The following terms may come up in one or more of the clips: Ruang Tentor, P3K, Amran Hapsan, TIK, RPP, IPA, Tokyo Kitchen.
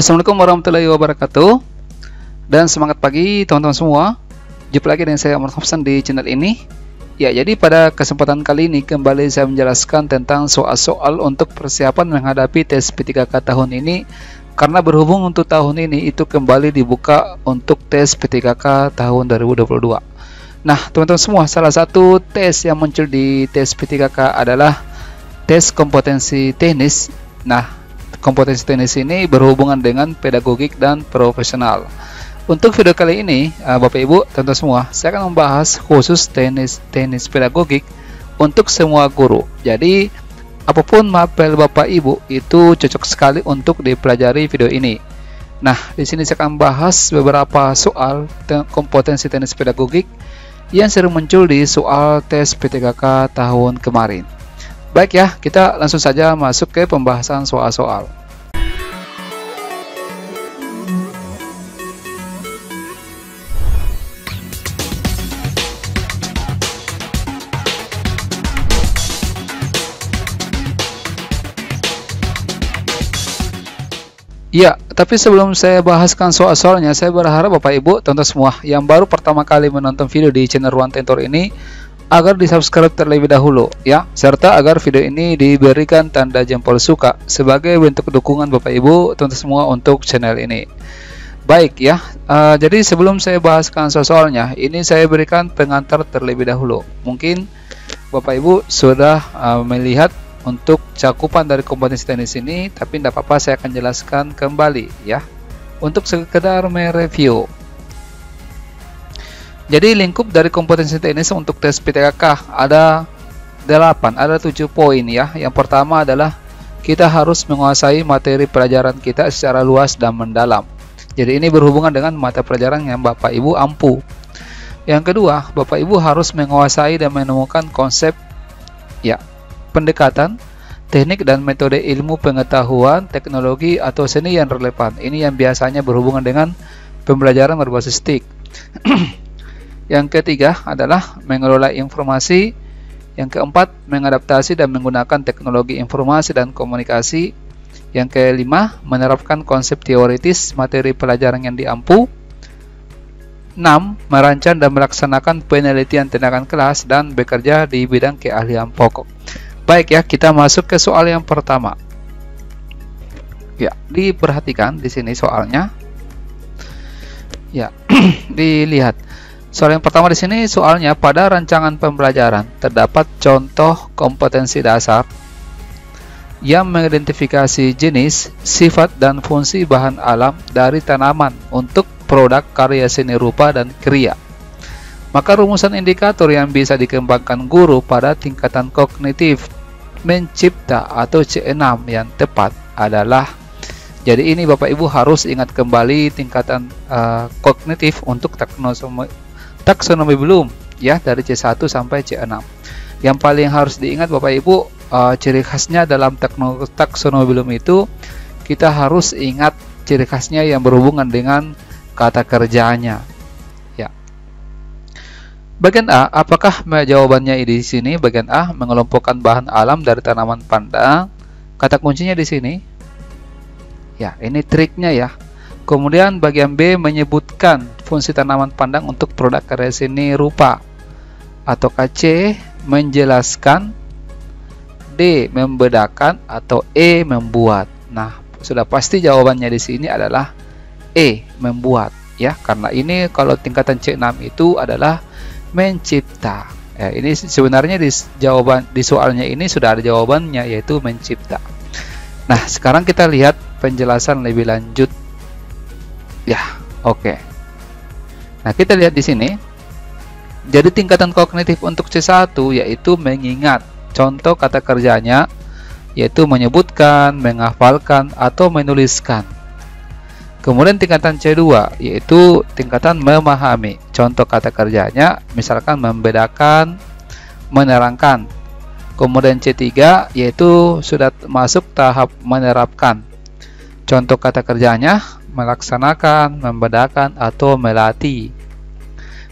Assalamualaikum warahmatullahi wabarakatuh, dan semangat pagi teman-teman semua. Jumpa lagi dengan saya Amran Hapsan di channel ini. Ya, jadi pada kesempatan kali ini kembali saya menjelaskan tentang soal-soal untuk persiapan menghadapi tes P3K tahun ini, karena berhubung untuk tahun ini itu kembali dibuka untuk tes P3K tahun 2022. Nah teman-teman semua, salah satu tes yang muncul di tes P3K adalah tes kompetensi teknis. Nah, kompetensi teknis ini berhubungan dengan pedagogik dan profesional. Untuk video kali ini, Bapak Ibu, teman-teman semua, saya akan membahas khusus teknis pedagogik untuk semua guru. Jadi, apapun mapel Bapak Ibu itu cocok sekali untuk dipelajari video ini. Nah, di sini saya akan bahas beberapa soal kompetensi teknis pedagogik yang sering muncul di soal tes P3K tahun kemarin. Baik ya, kita langsung saja masuk ke pembahasan soal-soal. Ya, tapi sebelum saya bahaskan soal-soalnya, saya berharap Bapak Ibu, tonton semua yang baru pertama kali menonton video di channel Ruang Tentor ini agar di-subscribe terlebih dahulu ya, serta agar video ini diberikan tanda jempol suka sebagai bentuk dukungan Bapak Ibu teman-teman semua untuk channel ini. Baik ya, jadi sebelum saya bahaskan soal-soalnya, ini saya berikan pengantar terlebih dahulu. Mungkin Bapak Ibu sudah melihat untuk cakupan dari kompetensi teknis ini, tapi tidak apa-apa, saya akan jelaskan kembali ya, untuk sekedar mereview. Jadi lingkup dari kompetensi teknis untuk tes P3K ada 7 poin ya. Yang pertama adalah kita harus menguasai materi pelajaran kita secara luas dan mendalam. Jadi ini berhubungan dengan mata pelajaran yang Bapak Ibu ampu. Yang kedua, Bapak Ibu harus menguasai dan menemukan konsep ya, pendekatan, teknik dan metode ilmu pengetahuan, teknologi atau seni yang relevan. Ini yang biasanya berhubungan dengan pembelajaran berbasis TIK. Yang ketiga adalah mengelola informasi. Yang keempat, mengadaptasi dan menggunakan teknologi informasi dan komunikasi. Yang kelima, menerapkan konsep teoritis materi pelajaran yang diampu. 6. Merancang dan melaksanakan penelitian tindakan kelas dan bekerja di bidang keahlian pokok. Baik ya, kita masuk ke soal yang pertama. Ya, diperhatikan di sini soalnya. Ya, dilihat. Soal yang pertama di sini soalnya, pada rancangan pembelajaran terdapat contoh kompetensi dasar yang mengidentifikasi jenis, sifat, dan fungsi bahan alam dari tanaman untuk produk karya seni rupa dan kriya. Maka rumusan indikator yang bisa dikembangkan guru pada tingkatan kognitif mencipta atau C6 yang tepat adalah. Jadi ini Bapak Ibu harus ingat kembali tingkatan kognitif untuk taksonomi belum ya, dari C1 sampai C6. Yang paling harus diingat Bapak Ibu, ciri khasnya dalam taksonomi belum itu kita harus ingat ciri khasnya yang berhubungan dengan kata kerjanya ya. Bagian A, apakah jawabannya di sini? Bagian A, mengelompokkan bahan alam dari tanaman pandang. Kata kuncinya di sini ya, ini triknya ya. Kemudian bagian B, menyebutkan fungsi tanaman pandang untuk produk karya seni rupa. Atau C, menjelaskan. D, membedakan. Atau E, membuat. Nah, sudah pasti jawabannya di sini adalah E, membuat ya, karena ini kalau tingkatan C6 itu adalah mencipta. Ya, ini sebenarnya di soalnya ini sudah ada jawabannya, yaitu mencipta. Nah, sekarang kita lihat penjelasan lebih lanjut. Ya, oke. Nah, kita lihat di sini. Jadi tingkatan kognitif untuk C1 yaitu mengingat. Contoh kata kerjanya yaitu menyebutkan, menghafalkan, atau menuliskan. Kemudian tingkatan C2 yaitu tingkatan memahami. Contoh kata kerjanya misalkan membedakan, menerangkan. Kemudian C3 yaitu sudah masuk tahap menerapkan. Contoh kata kerjanya melaksanakan, membedakan, atau melatih.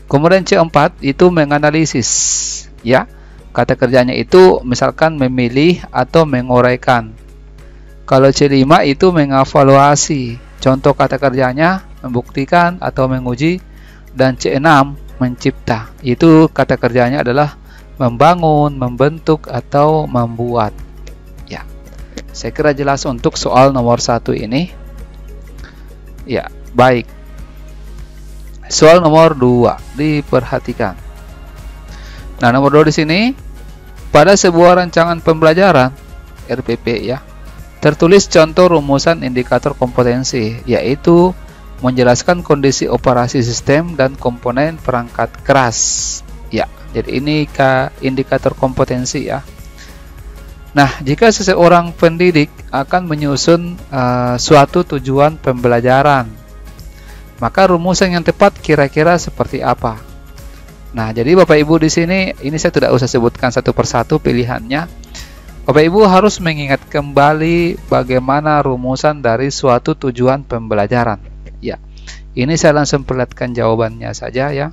Kemudian C4 itu menganalisis ya, kata kerjanya itu misalkan memilih atau menguraikan. Kalau C5 itu mengevaluasi. Contoh kata kerjanya membuktikan atau menguji, dan C6 mencipta. Itu kata kerjanya adalah membangun, membentuk, atau membuat. Ya, saya kira jelas untuk soal nomor 1 ini. Ya, baik. Soal nomor 2 diperhatikan. Nah, nomor 2 di sini, pada sebuah rancangan pembelajaran RPP ya, tertulis contoh rumusan indikator kompetensi, yaitu menjelaskan kondisi operasi sistem dan komponen perangkat keras. Ya, jadi ini indikator kompetensi ya. Nah, jika seseorang pendidik akan menyusun suatu tujuan pembelajaran, maka rumusan yang tepat kira-kira seperti apa? Nah, jadi Bapak Ibu di sini, ini saya tidak usah sebutkan satu persatu pilihannya. Bapak Ibu harus mengingat kembali bagaimana rumusan dari suatu tujuan pembelajaran. Ya, ini saya langsung perlihatkan jawabannya saja ya.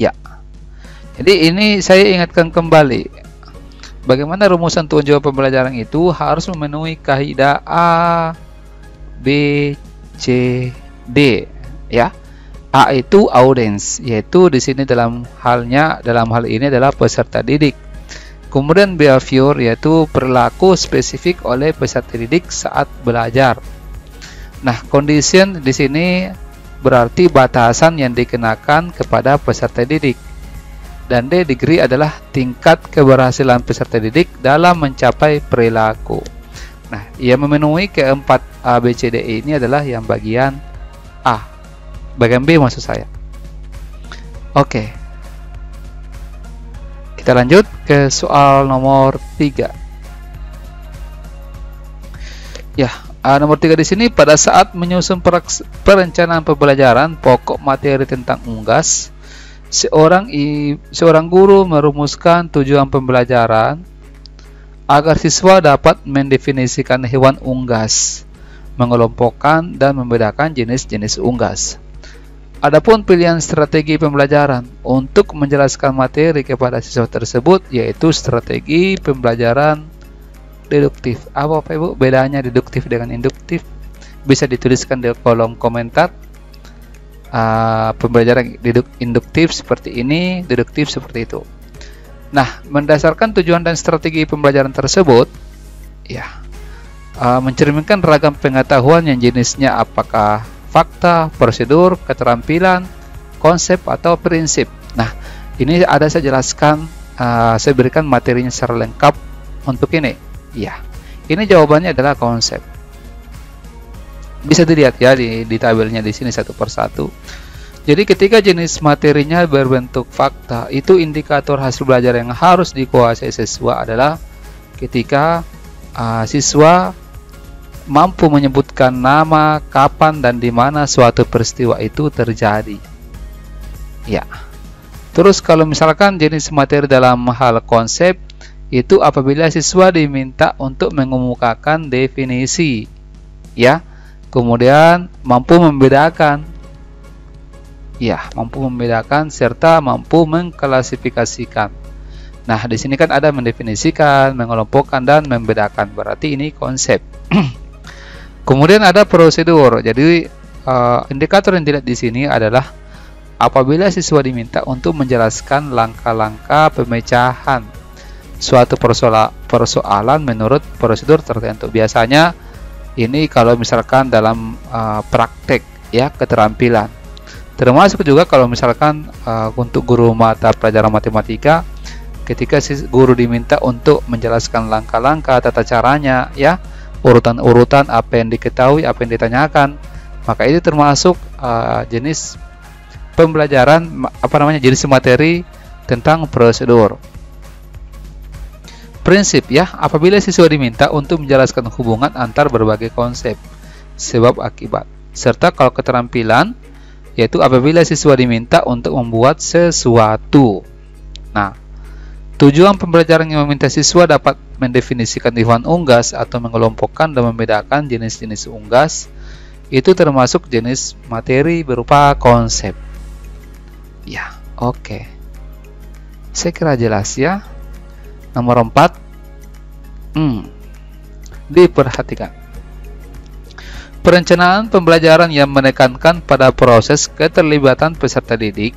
Ya, jadi ini saya ingatkan kembali bagaimana rumusan tujuan pembelajaran itu harus memenuhi kaidah A, B, C, D. Ya. A itu audiens, yaitu di sini dalam hal ini adalah peserta didik. Kemudian behavior, yaitu perilaku spesifik oleh peserta didik saat belajar. Nah, condition di sini berarti batasan yang dikenakan kepada peserta didik. Dan D, degree, adalah tingkat keberhasilan peserta didik dalam mencapai perilaku. Nah, yang memenuhi keempat ABCD ini adalah yang bagian A. Bagian B maksud saya. Oke, kita lanjut ke soal nomor 3. Ya, nomor 3 di sini, pada saat menyusun perencanaan pembelajaran pokok materi tentang unggas, seorang guru merumuskan tujuan pembelajaran agar siswa dapat mendefinisikan hewan unggas, mengelompokkan dan membedakan jenis-jenis unggas. Adapun pilihan strategi pembelajaran untuk menjelaskan materi kepada siswa tersebut, yaitu strategi pembelajaran deduktif. Apa Bapak Ibu bedanya deduktif dengan induktif? Bisa dituliskan di kolom komentar. Pembelajaran induktif seperti ini, deduktif seperti itu. Nah, berdasarkan tujuan dan strategi pembelajaran tersebut, ya, mencerminkan ragam pengetahuan yang jenisnya apakah fakta, prosedur, keterampilan, konsep, atau prinsip. Nah, ini ada saya jelaskan, saya berikan materinya secara lengkap untuk ini. Ya, ini jawabannya adalah konsep. Bisa dilihat ya di tabelnya di sini satu persatu. Jadi ketika jenis materinya berbentuk fakta, itu indikator hasil belajar yang harus dikuasai siswa adalah ketika siswa mampu menyebutkan nama, kapan, dan di mana suatu peristiwa itu terjadi. Ya. Terus kalau misalkan jenis materi dalam hal konsep, itu apabila siswa diminta untuk mengemukakan definisi, ya. Kemudian mampu membedakan, ya, mampu membedakan serta mampu mengklasifikasikan. Nah, di sini kan ada mendefinisikan, mengelompokkan, dan membedakan. Berarti ini konsep. Kemudian ada prosedur. Jadi indikator yang dilihat di sini adalah apabila siswa diminta untuk menjelaskan langkah-langkah pemecahan suatu persoalan menurut prosedur tertentu. Biasanya ini kalau misalkan dalam praktek ya, keterampilan. Termasuk juga kalau misalkan untuk guru mata pelajaran matematika, ketika guru diminta untuk menjelaskan langkah-langkah, tata caranya ya, urutan-urutan apa yang diketahui, apa yang ditanyakan, maka itu termasuk jenis pembelajaran, jenis materi tentang prosedur. Prinsip ya, apabila siswa diminta untuk menjelaskan hubungan antar berbagai konsep, sebab akibat. Serta kalau keterampilan, yaitu apabila siswa diminta untuk membuat sesuatu. Nah, tujuan pembelajaran yang meminta siswa dapat mendefinisikan hewan unggas atau mengelompokkan dan membedakan jenis-jenis unggas, itu termasuk jenis materi berupa konsep. Ya, oke. Saya kira jelas ya. Nomor 4. Diperhatikan. Perencanaan pembelajaran yang menekankan pada proses keterlibatan peserta didik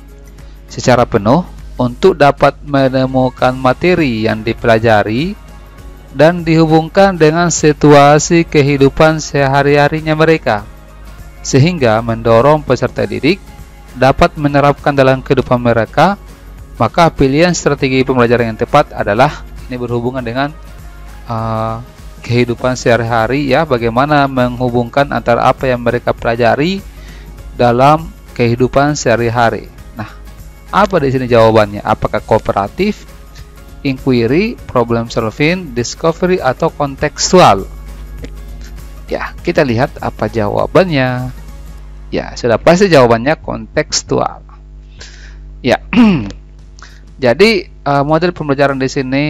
secara penuh untuk dapat menemukan materi yang dipelajari dan dihubungkan dengan situasi kehidupan sehari-harinya mereka, sehingga mendorong peserta didik dapat menerapkan dalam kehidupan mereka. Maka pilihan strategi pembelajaran yang tepat adalah ini berhubungan dengan kehidupan sehari-hari, ya, bagaimana menghubungkan antara apa yang mereka pelajari dalam kehidupan sehari-hari. Nah, apa di sini jawabannya? Apakah kooperatif, inquiry, problem solving, discovery, atau kontekstual? Ya, kita lihat apa jawabannya. Ya, sudah pasti jawabannya kontekstual. Ya, jadi model pembelajaran di sini.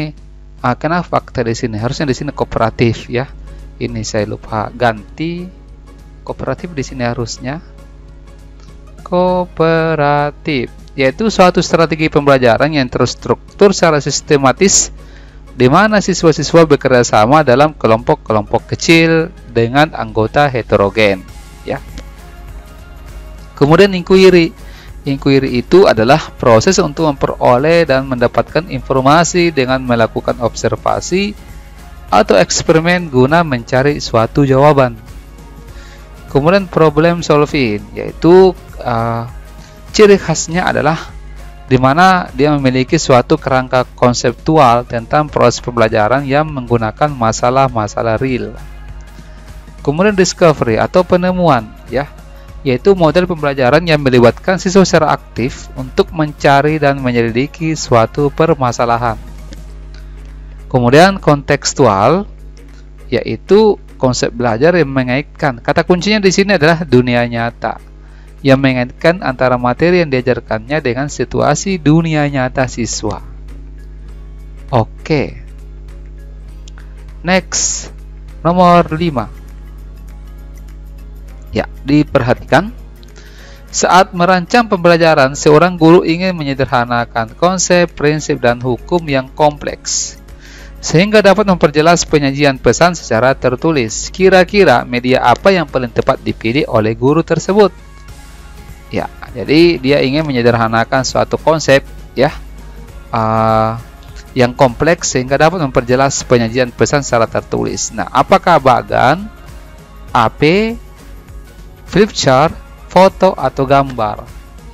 Karena fakta di sini harusnya di sini kooperatif, ya. Ini saya lupa ganti kooperatif di sini, harusnya kooperatif, yaitu suatu strategi pembelajaran yang terstruktur secara sistematis di mana siswa-siswa bekerja sama dalam kelompok-kelompok kecil dengan anggota heterogen, ya. Kemudian inquiry. Inquiry itu adalah proses untuk memperoleh dan mendapatkan informasi dengan melakukan observasi atau eksperimen guna mencari suatu jawaban. Kemudian problem solving, yaitu ciri khasnya adalah di mana dia memiliki suatu kerangka konseptual tentang proses pembelajaran yang menggunakan masalah-masalah real. Kemudian discovery atau penemuan, ya, yaitu model pembelajaran yang melibatkan siswa secara aktif untuk mencari dan menyelidiki suatu permasalahan. Kemudian kontekstual, yaitu konsep belajar yang mengaitkan. Kata kuncinya di sini adalah dunia nyata, yang mengaitkan antara materi yang diajarkannya dengan situasi dunia nyata siswa. Oke. Next, nomor 5. Ya, diperhatikan saat merancang pembelajaran, seorang guru ingin menyederhanakan konsep, prinsip, dan hukum yang kompleks sehingga dapat memperjelas penyajian pesan secara tertulis. Kira-kira media apa yang paling tepat dipilih oleh guru tersebut? Ya, jadi dia ingin menyederhanakan suatu konsep, ya, yang kompleks sehingga dapat memperjelas penyajian pesan secara tertulis. Nah, apakah bagan, AP, flipchart, foto, atau gambar?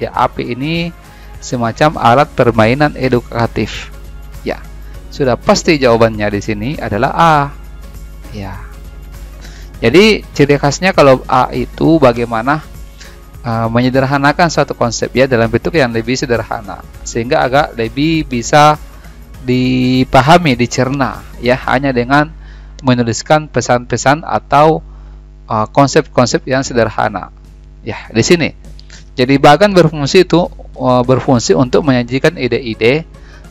Ya, AP ini semacam alat permainan edukatif. Ya, sudah pasti jawabannya di sini adalah A. Ya, jadi ciri khasnya kalau A itu bagaimana menyederhanakan suatu konsep, ya, dalam bentuk yang lebih sederhana sehingga agak lebih bisa dipahami, dicerna, ya, hanya dengan menuliskan pesan-pesan atau konsep-konsep yang sederhana, ya, di sini. Jadi bagan berfungsi itu berfungsi untuk menyajikan ide-ide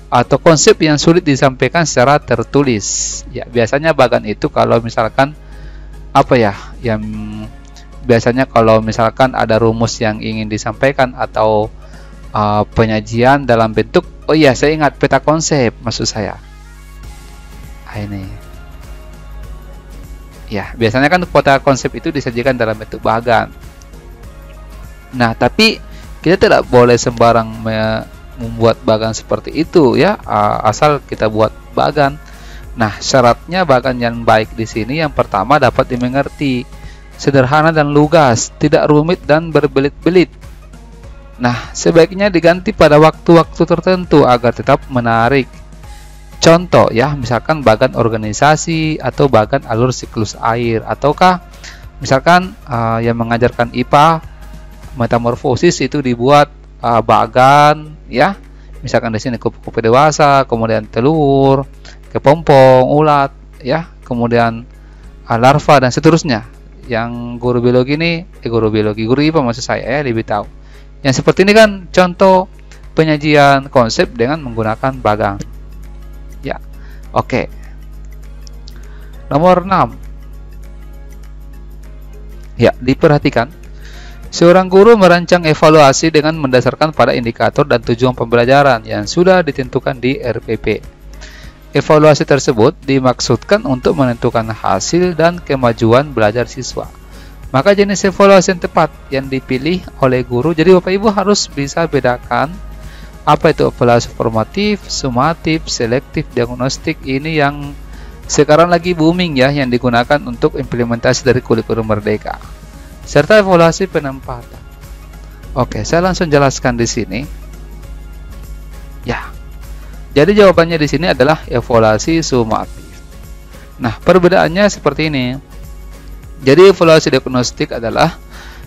atau konsep yang sulit disampaikan secara tertulis. Ya, biasanya bagan itu kalau misalkan apa ya, yang biasanya kalau misalkan ada rumus yang ingin disampaikan atau penyajian dalam bentuk, oh iya, saya ingat, peta konsep maksud saya. Ini. Ya, biasanya kan peta konsep itu disajikan dalam bentuk bagan. Nah, tapi kita tidak boleh sembarang membuat bagan seperti itu, ya, asal kita buat bagan. Nah, syaratnya bagan yang baik di sini yang pertama dapat dimengerti, sederhana dan lugas, tidak rumit dan berbelit-belit. Nah, sebaiknya diganti pada waktu-waktu tertentu agar tetap menarik. Contoh, ya, misalkan bagan organisasi atau bagan alur siklus air, ataukah misalkan yang mengajarkan IPA metamorfosis itu dibuat bagan, ya, misalkan di sini kupu-kupu dewasa, kemudian telur, kepompong, ulat, ya, kemudian larva dan seterusnya. Yang guru biologi ini, guru IPA maksud saya, ya, lebih tahu. Yang seperti ini kan contoh penyajian konsep dengan menggunakan bagan. Ya, oke. Nomor 6. Ya, diperhatikan. Seorang guru merancang evaluasi dengan mendasarkan pada indikator dan tujuan pembelajaran yang sudah ditentukan di RPP. Evaluasi tersebut dimaksudkan untuk menentukan hasil dan kemajuan belajar siswa. Maka jenis evaluasi yang tepat yang dipilih oleh guru. Jadi Bapak Ibu harus bisa bedakan apa itu evaluasi formatif, sumatif, selektif, diagnostik. Ini yang sekarang lagi booming ya, yang digunakan untuk implementasi dari kurikulum merdeka. Serta evaluasi penempatan. Oke, saya langsung jelaskan di sini. Ya. Jadi jawabannya di sini adalah evaluasi sumatif. Nah, perbedaannya seperti ini. Jadi evaluasi diagnostik adalah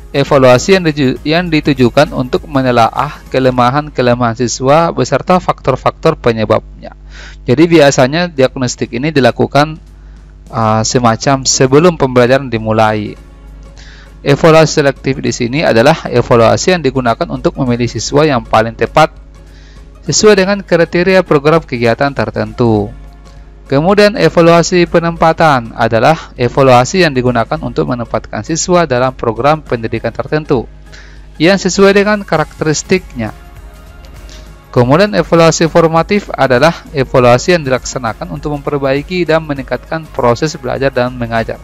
evaluasi yang ditujukan untuk menelaah kelemahan-kelemahan siswa beserta faktor-faktor penyebabnya. Jadi biasanya diagnostik ini dilakukan semacam sebelum pembelajaran dimulai. Evaluasi selektif di sini adalah evaluasi yang digunakan untuk memilih siswa yang paling tepat sesuai dengan kriteria program kegiatan tertentu. Kemudian evaluasi penempatan adalah evaluasi yang digunakan untuk menempatkan siswa dalam program pendidikan tertentu yang sesuai dengan karakteristiknya. Kemudian evaluasi formatif adalah evaluasi yang dilaksanakan untuk memperbaiki dan meningkatkan proses belajar dan mengajar.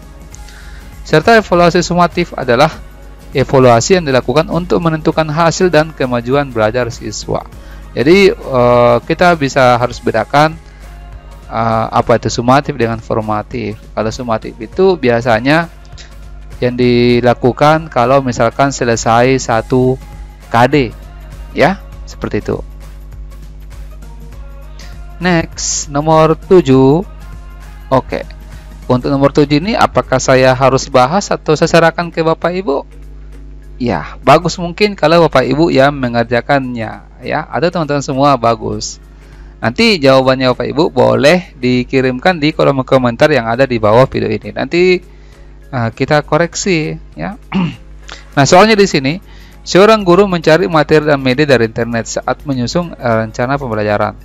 Serta evaluasi sumatif adalah evaluasi yang dilakukan untuk menentukan hasil dan kemajuan belajar siswa. Jadi kita bisa harus bedakan apa itu sumatif dengan formatif. Kalau sumatif itu biasanya yang dilakukan kalau misalkan selesai satu KD ya, seperti itu. Next, nomor 7. Oke. Untuk nomor 7 ini apakah saya harus bahas atau saya serahkan ke Bapak Ibu? Ya, bagus mungkin kalau Bapak Ibu yang mengerjakannya ya, atau teman-teman semua bagus. Nanti jawabannya Bapak Ibu boleh dikirimkan di kolom komentar yang ada di bawah video ini. Nanti kita koreksi ya. Nah, soalnya di sini seorang guru mencari materi dan media dari internet saat menyusun rencana pembelajaran.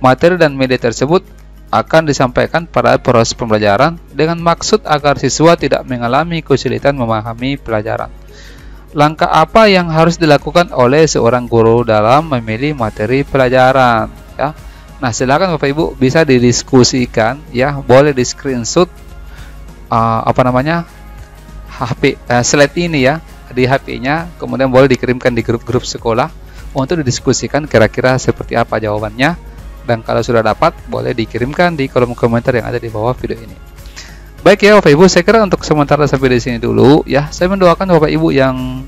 Materi dan media tersebut akan disampaikan pada proses pembelajaran dengan maksud agar siswa tidak mengalami kesulitan memahami pelajaran. Langkah apa yang harus dilakukan oleh seorang guru dalam memilih materi pelajaran ya? Nah, silakan Bapak Ibu bisa didiskusikan ya, boleh di screenshot slide ini ya di HP-nya, kemudian boleh dikirimkan di grup-grup sekolah untuk didiskusikan kira-kira seperti apa jawabannya. Dan kalau sudah dapat, boleh dikirimkan di kolom komentar yang ada di bawah video ini. Baik ya Bapak Ibu, saya kira untuk sementara sampai di sini dulu ya. Saya mendoakan Bapak Ibu yang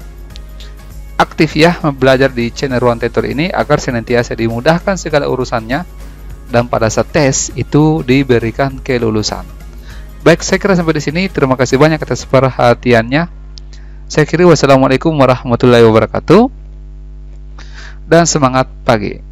aktif ya belajar di channel Ruang Tentor ini agar senantiasa dimudahkan segala urusannya dan pada saat tes itu diberikan kelulusan. Baik, saya kira sampai di sini. Terima kasih banyak atas perhatiannya. Saya kira wassalamualaikum warahmatullahi wabarakatuh dan semangat pagi.